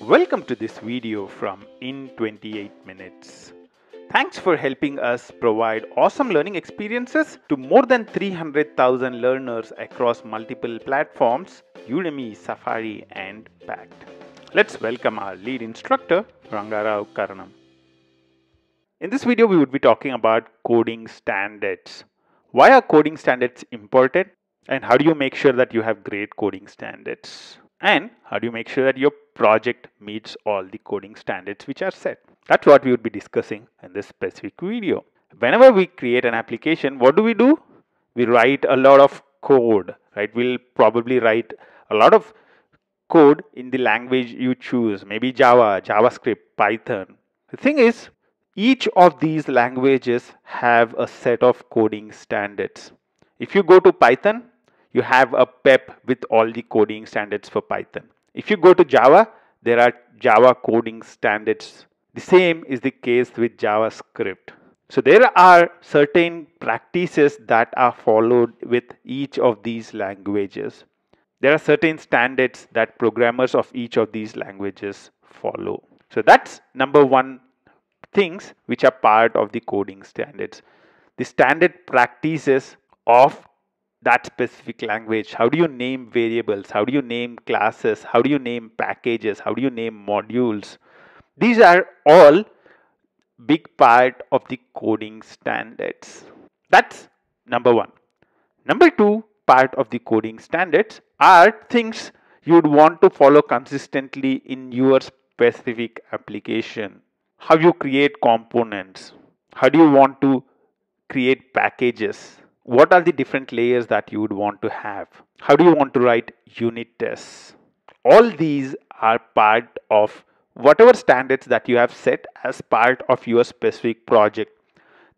Welcome to this video from In28Minutes. Thanks for helping us provide awesome learning experiences to more than 300,000 learners across multiple platforms, Udemy, Safari and Pact. Let's welcome our lead instructor, Rangarao Karnam. In this video, we would be talking about coding standards. Why are coding standards important? And how do you make sure that you have great coding standards? And how do you make sure that your project meets all the coding standards which are set? That's what we would be discussing in this specific video. Whenever we create an application, what do? We write a lot of code, right? We'll probably write a lot of code in the language you choose, maybe Java, JavaScript, Python. The thing is, each of these languages have a set of coding standards. If you go to Python, you have a PEP with all the coding standards for Python. If you go to Java, there are Java coding standards. The same is the case with JavaScript. So there are certain practices that are followed with each of these languages. There are certain standards that programmers of each of these languages follow. So that's number one, things which are part of the coding standards. The standard practices of that specific language. How do you name variables? How do you name classes? How do you name packages? How do you name modules? These are all big part of the coding standards. That's number one. Number two part of the coding standards are things you would want to follow consistently in your specific application. How you create components? How do you want to create packages? What are the different layers that you would want to have? How do you want to write unit tests? All these are part of whatever standards that you have set as part of your specific project.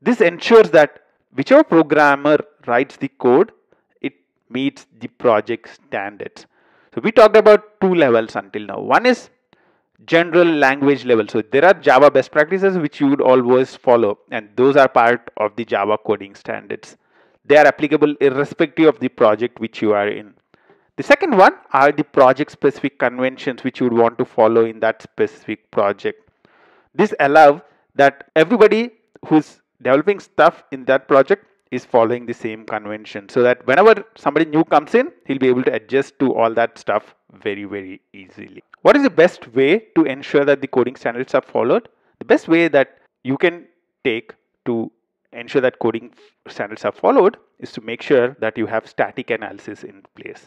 This ensures that whichever programmer writes the code, it meets the project standards. So we talked about two levels until now. One is general language level. So there are Java best practices which you would always follow, and those are part of the Java coding standards. They are applicable irrespective of the project which you are in. The second one are the project specific conventions which you would want to follow in that specific project. This allows that everybody who's developing stuff in that project is following the same convention, so that whenever somebody new comes in, he'll be able to adjust to all that stuff very easily. What is the best way to ensure that the coding standards are followed? The best way that you can take to ensure that coding standards are followed is to make sure that you have static analysis in place.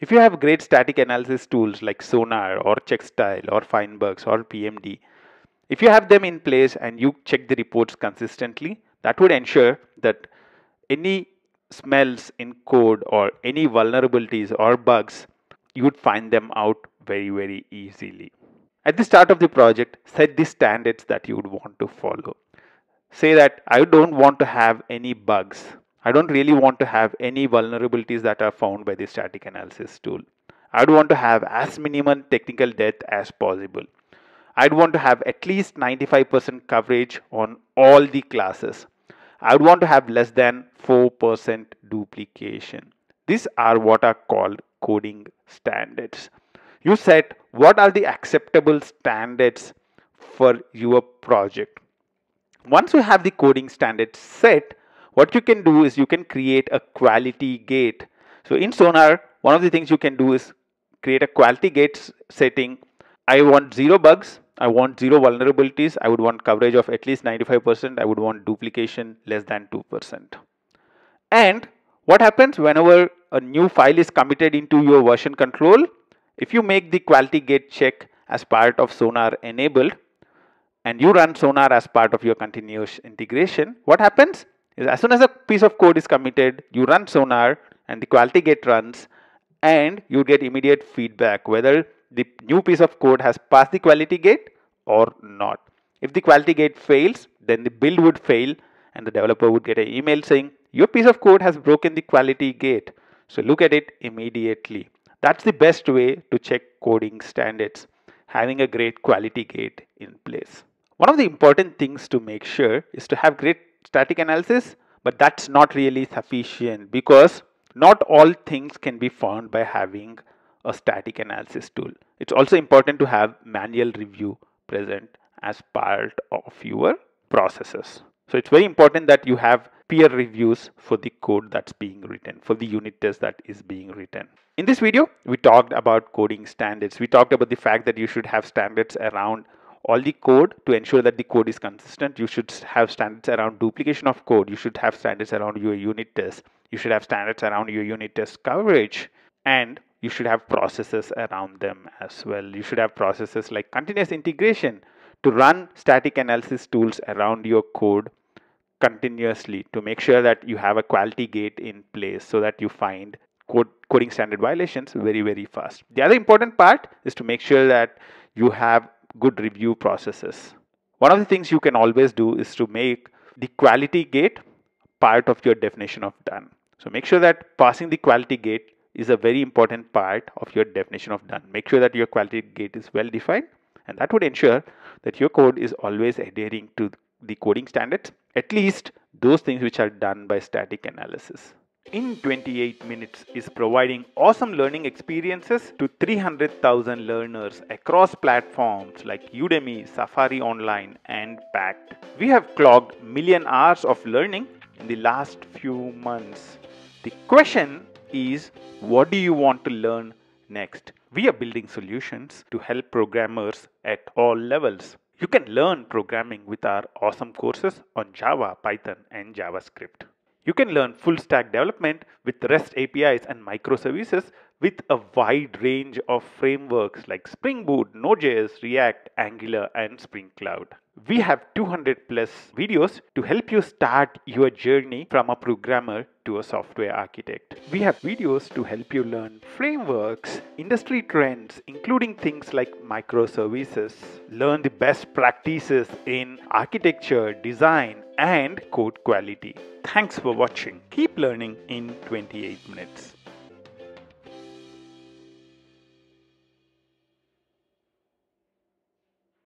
If you have great static analysis tools like Sonar or Checkstyle or FindBugs or PMD, if you have them in place and you check the reports consistently, that would ensure that any smells in code or any vulnerabilities or bugs, you would find them out very easily. At the start of the project, set the standards that you would want to follow. Say that I don't want to have any bugs. I don't really want to have any vulnerabilities that are found by the static analysis tool. I'd want to have as minimum technical debt as possible. I'd want to have at least 95% coverage on all the classes. I'd want to have less than 4% duplication. These are what are called coding standards. You set what are the acceptable standards for your project. Once you have the coding standards set, what you can do is you can create a quality gate. So in Sonar, one of the things you can do is create a quality gate setting. I want 0 bugs. I want 0 vulnerabilities. I would want coverage of at least 95%. I would want duplication less than 2%. And what happens whenever a new file is committed into your version control? If you make the quality gate check as part of Sonar enabled, and you run Sonar as part of your continuous integration, what happens is as soon as a piece of code is committed, you run Sonar and the quality gate runs, and you get immediate feedback whether the new piece of code has passed the quality gate or not. If the quality gate fails, then the build would fail and the developer would get an email saying, your piece of code has broken the quality gate. So look at it immediately. That's the best way to check coding standards, having a great quality gate in place. One of the important things to make sure is to have great static analysis, but that's not really sufficient because not all things can be found by having a static analysis tool. It's also important to have manual review present as part of your processes. So it's very important that you have peer reviews for the code that's being written, for the unit test that is being written. In this video, we talked about coding standards. We talked about the fact that you should have standards around all the code to ensure that the code is consistent. You should have standards around duplication of code. You should have standards around your unit test. You should have standards around your unit test coverage, and you should have processes around them as well. You should have processes like continuous integration to run static analysis tools around your code continuously to make sure that you have a quality gate in place so that you find coding standard violations very, very fast. The other important part is to make sure that you have good review processes. One of the things you can always do is to make the quality gate part of your definition of done. So make sure that passing the quality gate is a very important part of your definition of done. Make sure that your quality gate is well defined, and that would ensure that your code is always adhering to the coding standards, at least those things which are done by static analysis. In 28 Minutes is providing awesome learning experiences to 300,000 learners across platforms like Udemy, Safari Online, and Pact. We have clocked a million hours of learning in the last few months. The question is, what do you want to learn next? We are building solutions to help programmers at all levels. You can learn programming with our awesome courses on Java, Python, and JavaScript. You can learn full stack development with REST APIs and microservices with a wide range of frameworks like Spring Boot, Node.js, React, Angular, and Spring Cloud. We have 200+ videos to help you start your journey from a programmer to a software architect. We have videos to help you learn frameworks, industry trends, including things like microservices, learn the best practices in architecture, design, and code quality. Thanks for watching. Keep learning in 28 minutes.